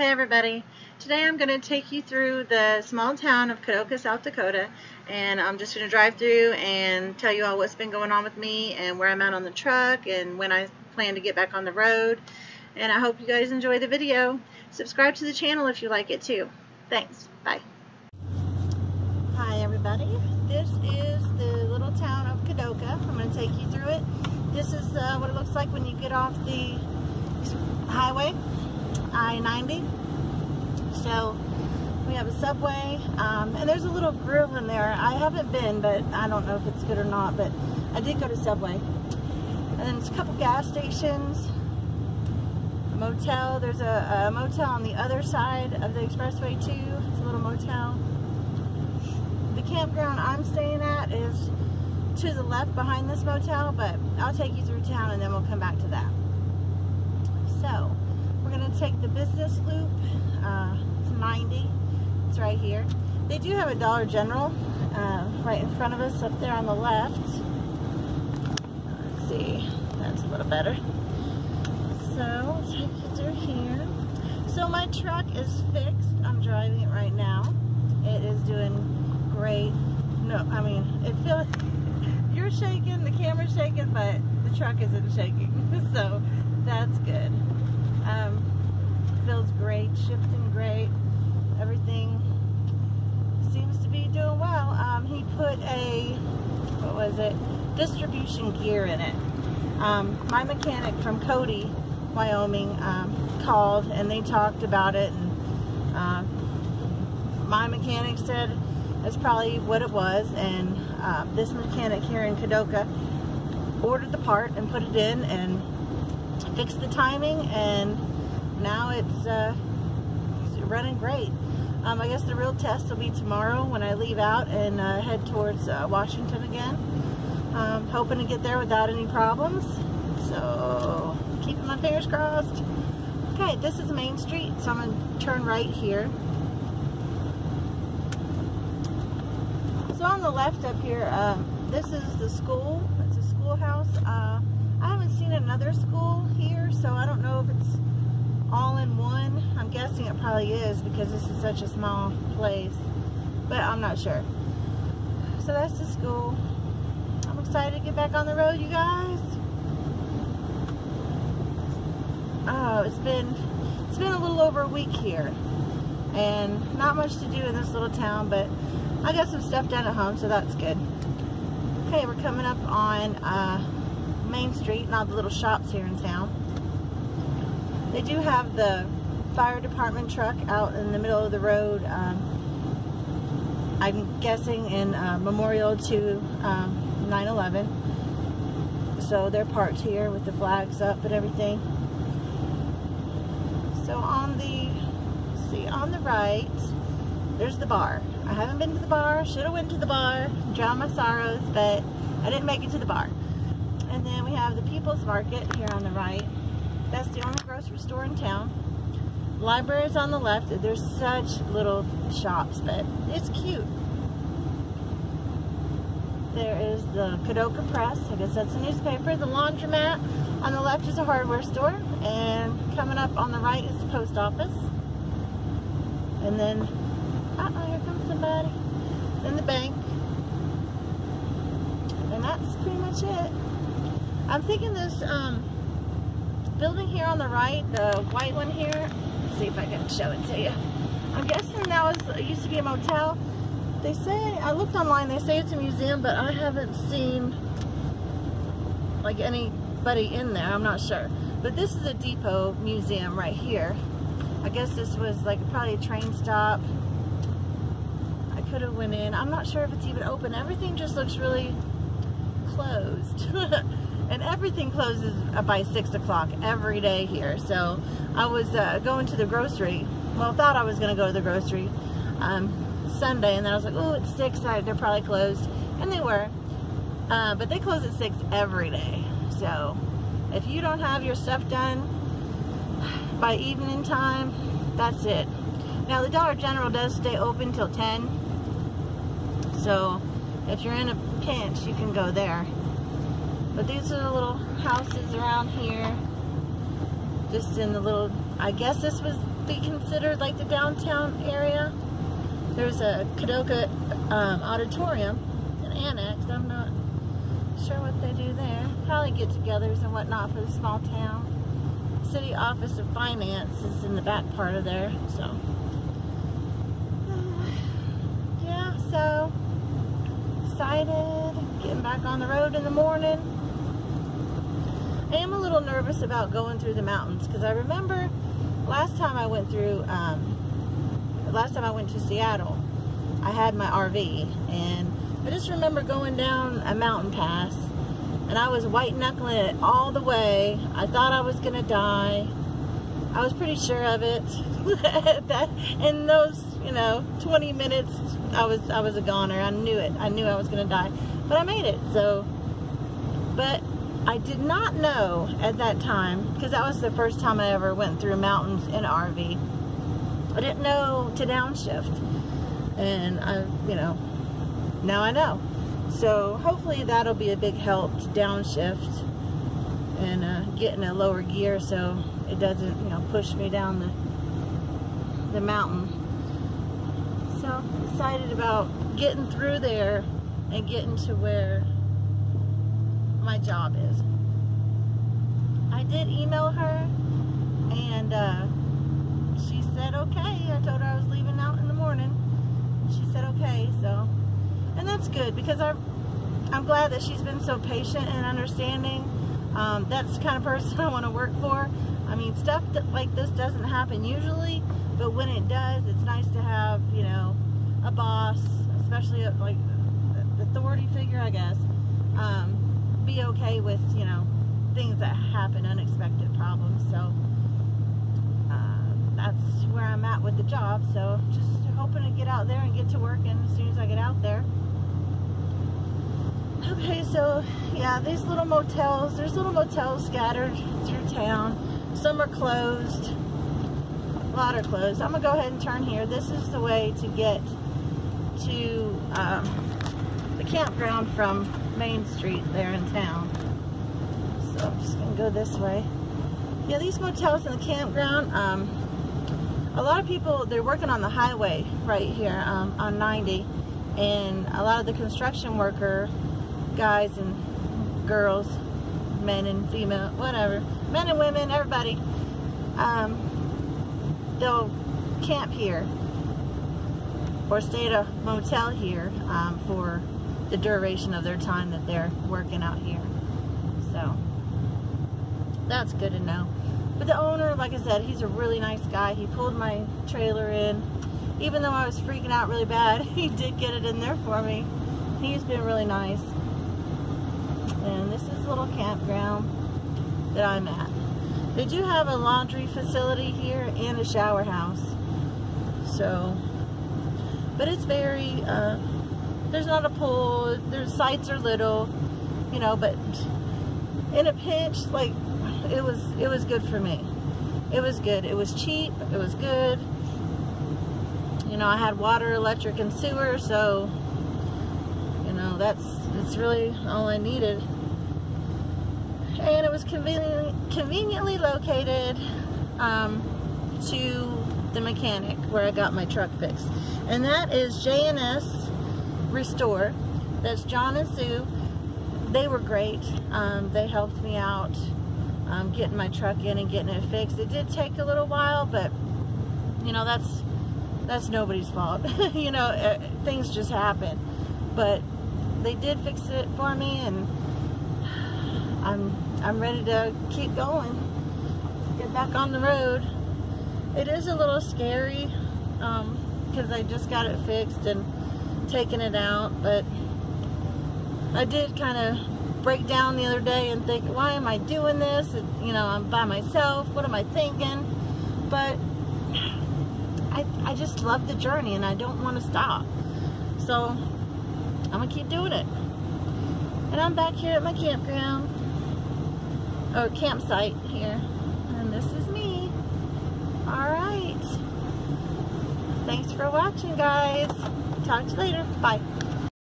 Hey everybody, today I'm going to take you through the small town of Kadoka, South Dakota, and I'm just going to drive through and tell you all what's been going on with me and where I'm at on the truck and when I plan to get back on the road. And I hope you guys enjoy the video. Subscribe to the channel if you like it too. Thanks, bye. Hi everybody, this is the little town of Kadoka. I'm going to take you through it. This is what it looks like when you get off the highway. I-90. So we have a subway and there's a little grill in there. I haven't been, but I don't know if it's good or not, but I did go to Subway. And then there's a couple gas stations, a motel. There's a motel on the other side of the expressway too. It's a little motel. The campground I'm staying at is to the left behind this motel, but I'll take you through town and then we'll come back to that. So we're going to take the business loop. It's 90. It's right here. They do have a Dollar General right in front of us up there on the left. Let's see. That's a little better. So, let's take you through here. So, my truck is fixed. I'm driving it right now. It is doing great. No, I mean, it feels... You're shaking, the camera's shaking, but the truck isn't shaking. So, that's good. Feels great, shifting great, everything seems to be doing well. He put a, what was it, distribution gear in it. My mechanic from Cody, Wyoming, called and they talked about it, and my mechanic said that's probably what it was, and this mechanic here in Kadoka ordered the part and put it in and fixed the timing, and now it's running great. I guess the real test will be tomorrow when I leave out and head towards Washington again. Hoping to get there without any problems, so keeping my fingers crossed. Okay, this is Main Street, so I'm going to turn right here. So on the left up here, this is the school. It's a schoolhouse. I haven't seen another school here, so I don't know if it's all in one. I'm guessing it probably is because this is such a small place, but I'm not sure. So that's the school. I'm excited to get back on the road, you guys. Oh, it's been a little over a week here, and not much to do in this little town, but I got some stuff done at home, so that's good. Okay, we're coming up on Main Street and all the little shops here in town. They do have the fire department truck out in the middle of the road, I'm guessing in memorial to 9/11. So they're parked here with the flags up and everything. So on the, see, on the right, there's the bar. I haven't been to the bar. Should have went to the bar, drowned my sorrows, but I didn't make it to the bar. And then we have the People's Market here on the right. That's the only grocery store in town. Library's on the left. There's such little shops, but it's cute. There is the Kadoka Press. I guess that's a newspaper. The laundromat. On the left is a hardware store. And coming up on the right is the post office. And then, uh-oh, here comes somebody. Then the bank. And that's pretty much it. I'm thinking this building here on the right, the white one here, let's see if I can show it to you. I'm guessing that was, it used to be a motel. They say, I looked online, they say it's a museum, but I haven't seen like anybody in there, I'm not sure. But this is a depot museum right here. I guess this was like probably a train stop. I could have went in. I'm not sure if it's even open. Everything just looks really closed. And everything closes by 6 o'clock every day here. So I was going to the grocery. Well, I thought I was going to go to the grocery Sunday. And then I was like, oh, it's 6. They're probably closed. And they were. But they close at 6 every day. So if you don't have your stuff done by evening time, that's it. Now, the Dollar General does stay open till 10. So if you're in a pinch, you can go there. But these are the little houses around here, just in the little, I guess this was be considered like the downtown area. There's a Kadoka auditorium, an annex. I'm not sure what they do there. Probably get-togethers and whatnot for the small town. City Office of Finance is in the back part of there, so yeah, so excited, getting back on the road in the morning. I am a little nervous about going through the mountains because I remember last time I went through, last time I went to Seattle, I had my RV and I just remember going down a mountain pass. And I was white-knuckling it all the way. I thought I was gonna die. I was pretty sure of it. That in those, you know, 20 minutes, I was a goner. I knew it. I knew I was gonna die, but I made it. So, but I did not know at that time because that was the first time I ever went through mountains in an RV. I didn't know to downshift, and I, you know, now I know. So hopefully that'll be a big help to downshift and get in a lower gear so it doesn't, you know, push me down the mountain. So excited about getting through there and getting to where my job is. I did email her and she said okay. I told her I was leaving out in the morning. She said okay, so. And that's good because I'm glad that she's been so patient and understanding. That's the kind of person I want to work for. I mean, stuff that, like this doesn't happen usually, but when it does, it's nice to have, you know, a boss, especially a, like the authority figure, I guess, be okay with, you know, things that happen, unexpected problems. So that's where I'm at with the job. So just hoping to get out there and get to work as soon as I get out there. Okay, so yeah, these little motels, there's little motels scattered through town. Some are closed, a lot are closed. I'm gonna go ahead and turn here. This is the way to get to the campground from Main Street there in town. So I'm just gonna go this way. Yeah, these motels in the campground, a lot of people, they're working on the highway right here on I-90, and a lot of the construction worker guys and girls, men and female, whatever, men and women, everybody, they'll camp here or stay at a motel here for the duration of their time that they're working out here. So that's good to know. But the owner, like I said, he's a really nice guy. He pulled my trailer in. Even though I was freaking out really bad, he did get it in there for me. He's been really nice. And this is a little campground that I'm at. They do have a laundry facility here and a shower house. So, but it's very, there's not a pool. Their sites are little, you know, but in a pinch, like, it was good for me. It was good. It was cheap. It was good. You know, I had water, electric, and sewer, so you know, that's really all I needed. And it was conveniently located to the mechanic where I got my truck fixed. And that is J&S Restore. That's John and Sue. They were great. They helped me out. Getting my truck in and getting it fixed. It did take a little while, but you know, that's nobody's fault. You know, things just happen. But they did fix it for me, and I'm ready to keep going, get back on the road. It is a little scary because I just got it fixed and taking it out, but I did kind of break down the other day and think, why am I doing this? And, you know, I'm by myself. What am I thinking? But I just love the journey and I don't want to stop. So I'm gonna keep doing it. And I'm back here at my campground or campsite here. And this is me. Alright. Thanks for watching, guys. Talk to you later. Bye.